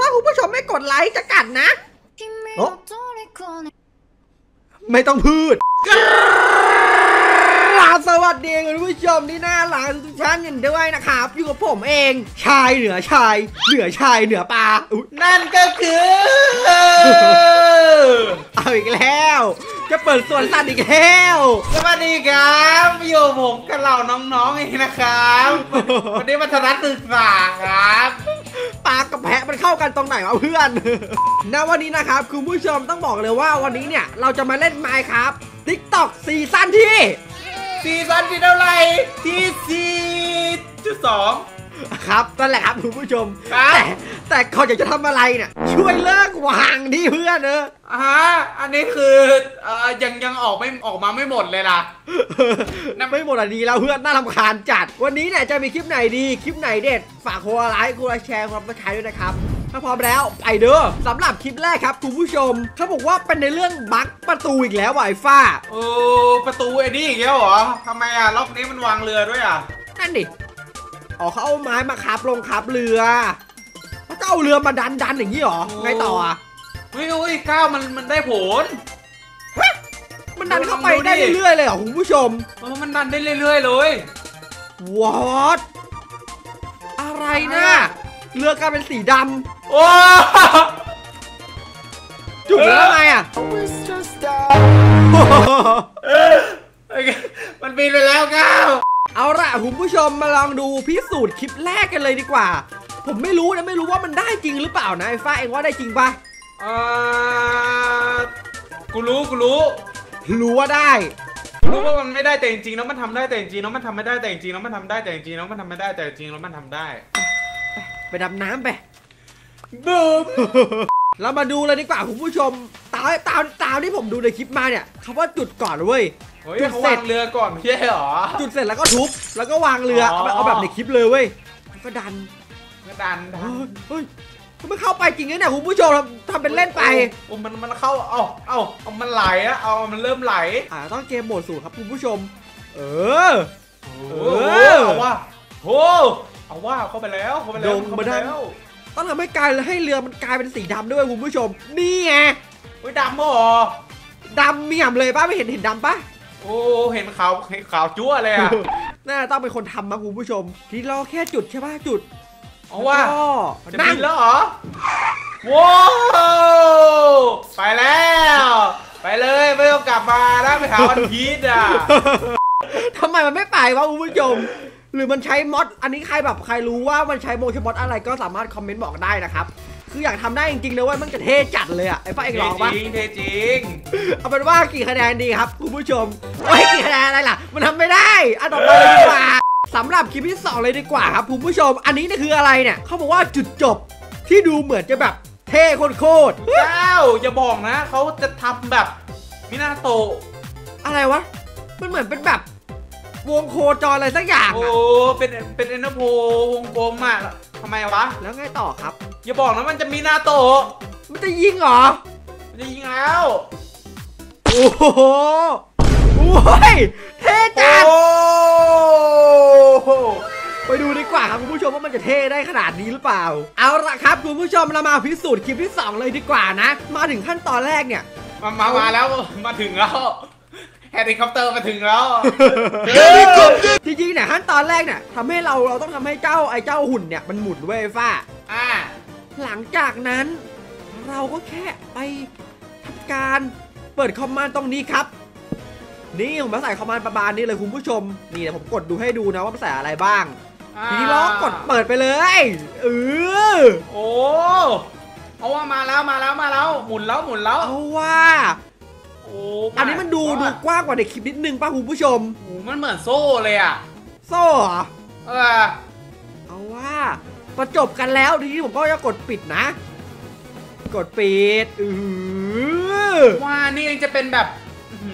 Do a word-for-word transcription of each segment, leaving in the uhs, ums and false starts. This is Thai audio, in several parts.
ถ้าคุณผู้ชมไม่กดไลค์จะกัดนะไม่ต้องพืชสวัสดีคุณผู้ชมที่น่ารักทุกท่านกันด้วยนะครับอยู่กับผมเองชายเหนือชายเหนือชายเหนือปลานั่นก็คือเอาอีกแล้วจะเปิดสวนสัตว์อีกแล้วสวัสดีครับอยู่ผมกับเราน้องๆเองนะครับวันนี้มาทัศนศึกษาครับปลากับแพะมันเข้ากันตรงไหนวะเพื่อนนะวันนี้นะครับคุณผู้ชมต้องบอกเลยว่าวันนี้เนี่ยเราจะมาเล่น Minecraft TikTok ซีซั่นที่ซีซั่นที่เท่าไหร่ที่สี่จุดสองครับนั่นแหละครับคุณผู้ชมแต่แต่ก่อนอยากจะทำอะไรเนี่ยช่วยเลิกวางดิเพื่อนเนอะฮะอันนี้คือยังยังออกไม่ออกมาไม่หมดเลยล่ะไม่หมดอันนี้แล้วเพื่อนน่ารำคาญจัดวันนี้เนี่ยจะมีคลิปไหนดีคลิปไหนเด็ดฝากโคไลค์โคไลค์แชร์ความประทับใจด้วยนะครับถ้าพร้อมแล้วไปเด้อสำหรับคลิปแรกครับคุณผู้ชมเขาบอกว่าเป็นในเรื่องบั๊กประตูอีกแล้วไวฟ้าโอ้ประตูไอ้นี่อีกแล้วเหรอทำไมอ่ะล็อกนี้มันวางเรือด้วยอ่ะนั่นดิอ๋อเขาเอาไม้มาขับลงขับเรือแล้วก็เอาเรือมาดันดันอย่างนี้หรอไงต่ออ่ะเฮ้ยเฮ้ยก้าวมันมันได้ผลมันดันเข้าไปได้เรื่อยๆเลยเหรอคุณผู้ชมมันดันได้เรื่อยๆเลยวอดอะไรนะเรือกลายเป็นสีดำโอ้จุดแล้วทำไมอ่ะมันบินไปแล้วก้าวเอาละคุณผู้ชมมาลองดูพิสูจน์คลิปแรกกันเลยดีกว่าผมไม่รู้นะไม่รู้ว่ามันได้จริงหรือเปล่านะไอ้ฟ้าเองว่าได้จริงปะอ่ากูรู้กูรู้รู้ว่าได้รู้ว่ามันไม่ได้แต่จริงๆแล้วมันทำได้แต่จริงๆแล้วมันทำไม่ได้แต่จริงๆแล้วมันทำได้แต่จริงๆแล้วมันทำไม่ได้แต่จริงๆแล้วมันทำได้ไปดำน้ำไปบูม เรามาดูเลยดีกว่าคุณผู้ชมตามตามตามที่ผมดูในคลิปมาเนี่ยเขาว่าจุดก่อนเว้ยจุดเสร็จเรือก่อนไม่ใช่หรอจุดเสร็จแล้วก็ทุบแล้วก็วางเรือเอาแบบในคลิปเลยเว้ยก็ดันก็ดันเฮ้ยมันไม่เข้าไปจริงเนี่ยคุณผู้ชมทำเป็นเล่นไปโอ้มันมันเข้าเอาเอาเอามันไหลอะเอามันเริ่มไหลอ่าต้องเกมโหมดสูงครับคุณผู้ชมเออเออเอาว่าโหเอาว่าเข้าไปแล้วเข้าไปแล้วเข้าไปแล้วต้องทำให้กลายให้เรือมันกลายเป็นสีดำด้วยคุณผู้ชมนี่ไงโอ้ยดำมั้งอ๋อดำเมี่ยมเลยป้าไม่เห็นเห็นดำป้าโอ้เห็นขาวเห็นขาวจั่วเลยอะน่าต้องเป็นคนทำมาคุณผู้ชมที่รอแค่จุดใช่ป่ะจุดเอาว่าจะบินแล้วเหรอว้าวไปแล้วไปเลยไม่ต้องกลับมานะไปหาวันพีชอ่ะทำไมมันไม่ไปวะคุณผู้ชมหรือมันใช้มอดอันนี้ใครแบบใครรู้ว่ามันใช้โมชั่นมอดอะไรก็สามารถคอมเมนต์บอกได้นะครับคืออยากทำได้จริงๆเลยว่ามันจะเท่จัดเลยอะไอ้ป้าเอกลองปะเท่จริงเท่จริงเอาเป็นว่ากี่คะแนนดีครับคุณผู้ชมไอ้กี่คะแนนอะไรล่ะมันทำไม่ได้อันต่อไปเลยดีกว่าสำหรับคลิปที่สองเลยดีกว่าครับคุณผู้ชมอันนี้นี่คืออะไรเนี่ยเขาบอกว่าจุดจบที่ดูเหมือนจะแบบเท่โคตรๆเจ้าอย่าบอกนะเขาจะทำแบบมินาโตะอะไรวะมันเหมือนเป็นแบบวงโคจรอะไรสักอย่างโอ้เป็นเป็นเอ็นโพวงกลมอ่ะทำไมวะแล้วไงต่อครับอย่าบอกนะมันจะมีนาโตะมันจะยิงเหรอมันจะยิงแล้วโอ้โหโอ้ยเท่จัดไปดูดีกว่าครับคุณผู้ชมว่ามันจะเท่ได้ขนาดนี้หรือเปล่าเอาละครับคุณผู้ชมเรามาพิสูจน์คลิปที่สองเลยดีกว่านะมาถึงขั้นตอนแรกเนี่ยมามามาแล้วมาถึงแล้วเฮลิคอปเตอร์มาถึงแล้วจริงๆเนี่ยขั้นตอนแรกเนี่ยทำให้เราเราต้องทำให้เจ้าไอ้เจ้าหุ่นเนี่ยมันหมุนเว้ยฟ้าอ่าหลังจากนั้นเราก็แค่ไปทำการเปิดคอมมานด์ตรงนี้ครับนี่ผมมาใส่คอมมานด์ประมาณนี้เลยคุณผู้ชมนี่เดี๋ยวผมกดดูให้ดูนะว่ามันใส่อะไรบ้างทีนี้เรากดเปิดไปเลยเออโอ้เอาว่ามาแล้วมาแล้วมาแล้วหมุนแล้วหมุนแล้วเอาว่าอันนี้มันดูดูกว้างกว่าในคลิปนิดนึงป่ะคุณผู้ชมโอ้มันเหมือนโซ่เลยอ่ะโซ่เหรอเออเอาว่าประจบกันแล้วทีนี้ผมก็จะกดปิดนะกดปิดอือว่านี่เองจะเป็นแบบ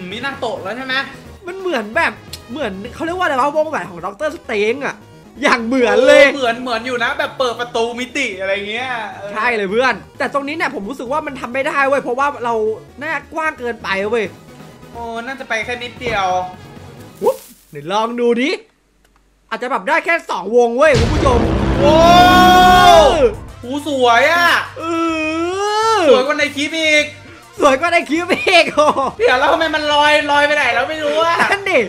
มินาโตะแล้วใช่ไหมมันเหมือนแบบเหมือนเขาเรียกว่าอะไรวะวงแหวนของด็อกเตอร์สเต็งอ่ะอย่างเหมือนเลยเหมือนเหมือนอยู่นะแบบเปิดประตูมิติอะไรเงี้ยใช่เลยเพื่อนแต่ตรงนี้เนี่ยผมรู้สึกว่ามันทำไม่ได้เว้ยเพราะว่าเราหน้ากว้างเกินไปเว้ยโอ้น่าจะไปแค่นิดเดียววุ๊บเดี๋ยวลองดูดิอาจจะแบบได้แค่สองวงเว้ยคุณผู้ชมโอ้โห หูสวยอ่ะสวยกว่าในคลิปอีกสวยกว่าในคลิปอีกโอ้เดี๋ยวแล้วทำไมมันลอยลอยไปไหนแล้วไม่รู้อ่ะนั่นดิ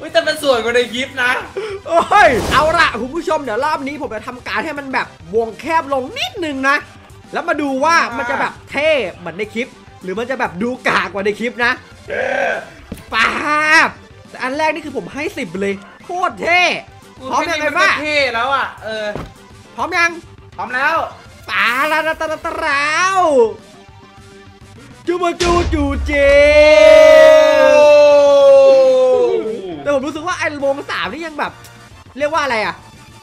อุ้ยแต่มันสวยกว่าในคลิปนะโอ้ยเอาละคุณผู้ชมเดี๋ยวรอบนี้ผมจะทำการให้มันแบบวงแคบลงนิดนึงนะแล้วมาดูว่ามันจะแบบเท่เหมือนในคลิปหรือมันจะแบบดูกากกว่าในคลิปนะป้าบแต่อันแรกนี่คือผมให้สิบเลยโคตรเท่พร้อมยังไงบ้างเท่แล้วอ่ะเออพร้อมยังพร้อมแล้วป้าละตะละตะแล้วจูบจูจูเจแต่ผมรู้สึกว่าไอ้วงสามนี่ยังแบบเรียกว่าอะไรอ่ะ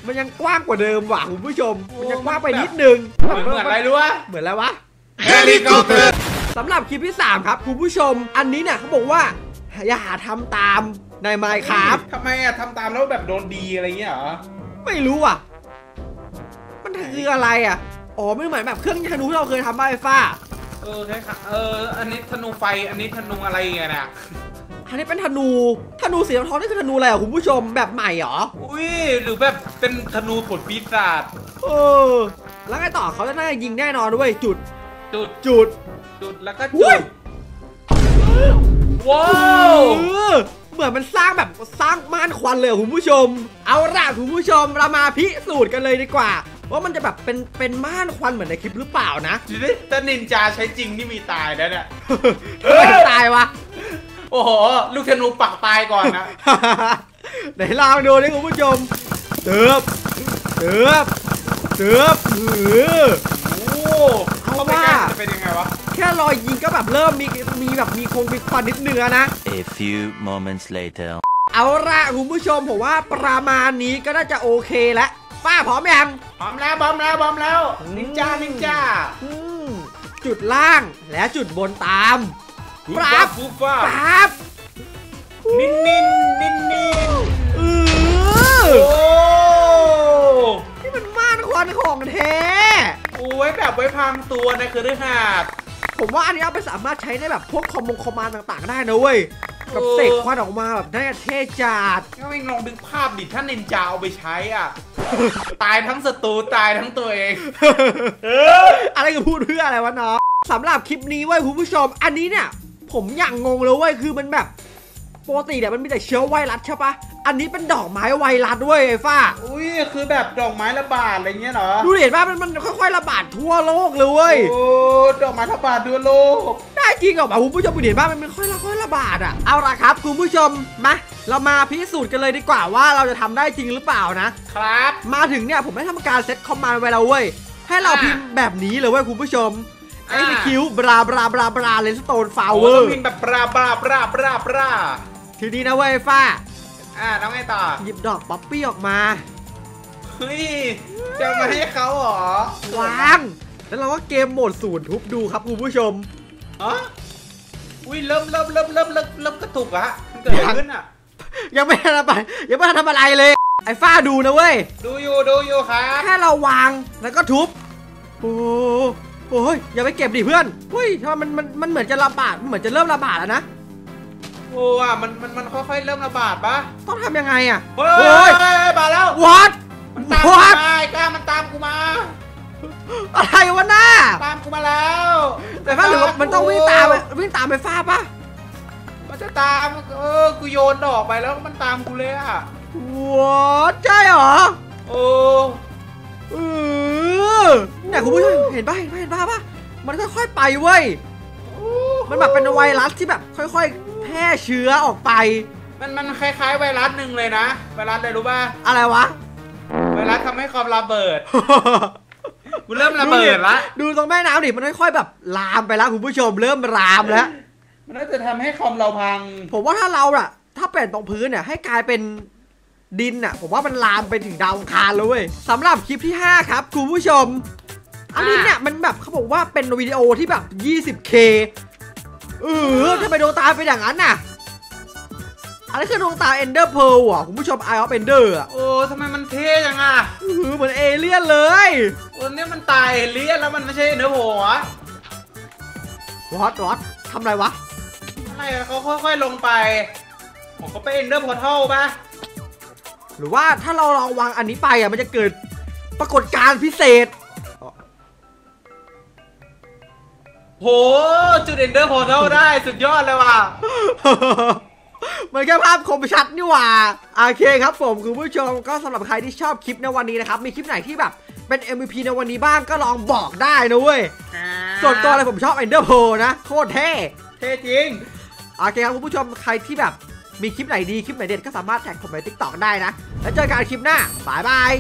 มันยังกว้างกว่าเดิมว่ะคุณผู้ชมมันยังกว้างไปนิดนึงเหมือนอะไรรู้วะเหมือนอะไรวะเฮลิคอปเตอร์สำหรับคลิปที่สามครับคุณผู้ชมอันนี้เนี่ยเขาบอกว่าอย่าหาทำตามในไมค์ครับทำไมอ่ะทำตามแล้วแบบโดนดีอะไรเงี้ยเหรอไม่รู้อ่ะมันคืออะไรอ่ะอ๋อไม่เหมือนแบบเครื่องธนูที่เราเคยทำไฟฟ้าเออใช่ค่ะเอออันนี้ธนูไฟอันนี้ธนูอะไรเงี้ยเนี่ยอันนี้เป็นธนูธนูสีทองนี่คือธนูอะไรอ่ะคุณผู้ชมแบบใหม่เหรออุ้ยหรือแบบเป็นธนูผลปีศาจเออแล้วไงต่อเขาจะน่ายิงแน่นอนด้วยจุดจุดจุดจุดแล้วก็จุดว้าวเหมือนมันสร้างแบบสร้างม่านควันเลยคุณผู้ชมเอาล่ะคุณผู้ชมเรามาพิสูจน์กันเลยดีกว่าว่ามันจะแบบเป็นเป็นม่านควันเหมือนในคลิปหรือเปล่านะแต่นินจาใช้จริงนี่มีตายแล้วเนี่ยไม่ตายวะโอ้โหลูกธนูปักตายก่อนนะไหนลองดูดิคุณผู้ชมเติบเติบเติบหือโอ้เข้าไปใกล้จะเป็นยังไงวะแค่รอยยิงก็แบบเริ่มมีมีแบบมีคงมีควันนิดเนื้อนะ A few moments later เอาละคุณผู้ชมผมว่าประมาณนี้ก็น่าจะโอเคแล้วป้าพร้อมยังพร้อมแล้วพร้อมแล้วพร้อมแล้วนินจานินจาจุดล่างและจุดบนตามปราบปราบนินนินนินนินเออโอ้ที่มันม่านควันของแท้โอ้ยแบบไว้พังตัวนะคือได้หาดผมว่าอันนี้เอาไปสามารถใช้ได้แบบพวกคอมมงคอมมานต่างๆได้นะเว้ยกับเสกควันออกมาแบบได้เท่จัดก็ไม่ลองดึงภาพดิท่านนินจาเอาไปใช้อ่ะตายทั้งศัตรูตายทั้งตัวเองอะไรก็พูดเพื่ออะไรวะเนาะสำหรับคลิปนี้เว้ยคุณผู้ชมอันนี้เนี่ยผมอย่างงงเลยเว้ยคือมันแบบปกติเนี่ยมันมีแต่เชื้อไวรัสใช่ปะอันนี้เป็นดอกไม้ไวรัสด้วยไอ้ฟ้าอุ้ยคือแบบดอกไม้ระบาดอะไรเงี้ยเหรอดูเห็นว่ามันมันค่อยๆระบาดทั่วโลกเลยเว้ยโอ้ดอกไม้ระบาดทั่วโลกได้จริงเหรอป่ะคุณผู้ชมดูเห็นว่ามันมันค่อยๆระบาดอ่ะเอาละครับคุณผู้ชมมาเรามาพิสูจน์กันเลยดีกว่าว่าเราจะทำได้จริงหรือเปล่านะครับมาถึงเนี่ยผมได้ทำการเซตคอมมานด์ไว้แล้วเว้ยให้เราพิมพ์แบบนี้เลยเว้ยคุณผู้ชมไอ้เป็นคิวบราบราบราบราเลนสโตนฟาวเวอร์ต้องพิมพ์แบบบราบราบราบราบราทีนี้นะเว้ยฟ้าอ่าแล้วไงต่อหยิบดอกป๊อปปี้ออกมาเฮ้ยจะมาให้เขาเหรอวางแล้วเราก็เกมโหมดศูนย์ทุบดูครับคุณผู้ชมอ๋ออุ้ยเริ่มเริ่มเริ่มเริ่มเริ่มเริ่มกระตุกอะเกิดขึ้นอะยังไม่ทำอะไรยังไม่ทำอะไรเลยไอ้ฟ้าดูนะเว้ยดูอยู่ดูอยู่ครับแค่เราวางแล้วก็ทุบโอ้โอ้ยอย่าไปเก็บดิเพื่อนเฮ้ยทำไมมันมันมันเหมือนจะระบาดเหมือนจะเริ่มระบาดแล้วนะโอ้อะมันมันมันค่อยๆเริ่มระบาดปะต้องทำยังไงอะเฮ้ยมาแล้ววอดมันตามกูมากล้ามันตามกูมาอะไรวะหน้าตามกูมาแล้วแต่ฟ้าหรือมันต้องวิ่งตามวิ่งตามไปฟ้าปะมันจะตามเออกูโยนดอกไปแล้วมันตามกูเลยอะวอดใช่หรอโอ้เออเนี่ยคุณผู้ชมเห็นป่ะเห็นป่ะเห็นป่ะป่ะมันค่อยๆไปเว้ยมันแบบเป็นไวรัสที่แบบค่อยๆแพร่เชื้อออกไปมันมันคล้ายๆไวรัสหนึ่งเลยนะไวรัสอะไรรู้ป่ะอะไรวะไวรัสทำให้คอมระเบิดกูเริ่มระเบิดละดูตรงแม่น้ำดิมันค่อยๆแบบลามไปแล้วคุณผู้ชมเริ่มลามแล้วมันน่าจะทำให้คอมเราพังผมว่าถ้าเราอะถ้าเปลี่ยนตรงพื้นเนี่ยให้กลายเป็นดินอะผมว่ามันลามไปถึงดาวอังคารเลยเว้ยสำหรับคลิปที่ห้าครับคุณผู้ชมอันนี้เนี่ยมันแบบเขาบอกว่าเป็นวิดีโอที่แบบ ยี่สิบเค เออถ้าไปดวงตาเป็นอย่างนั้นน่ะอันนี้คือดวงตาเอนเดอร์เพลอ่ะคุณผู้ชมไอออฟเอนเดอร์อ่ะโอ้ทำไมมันเท่จังอ่ะเหมือนเอเลี่ยนเลยวันนี้มันตายเอเลี่ยนแล้วมันไม่ใช่เอนเดอร์เพลอ่ะวอตวอตทำอะไรวะอะไรเขาค่อยๆลงไปผมก็ไปเอนเดอร์พอร์ทัลป่ะหรือว่าถ้าเราลองวางอันนี้ไปอ่ะมันจะเกิดปรากฏการณ์พิเศษ โหจุดเอนเดอร์พอร์ทัลได้สุดยอดเลยว่ะมันแค่ภาพคมชัดนี่หว่าโอเคครับผมคุณผู้ชมก็สำหรับใครที่ชอบคลิปในวันนี้นะครับมีคลิปไหนที่แบบเป็น เอ็ม วี พี ในวันนี้บ้างก็ลองบอกได้นะเว้ยส่วนตัวอะไรผมชอบเอนเดอร์โพนะโคตรเท่เท่จริงโอเคครับคุณผู้ชมใครที่แบบมีคลิปไหนดีคลิปไหนเด็ดก็สามารถแท็กผมใน ติ๊กต็อก ได้นะแล้วเจอกันคลิปหน้าบายบาย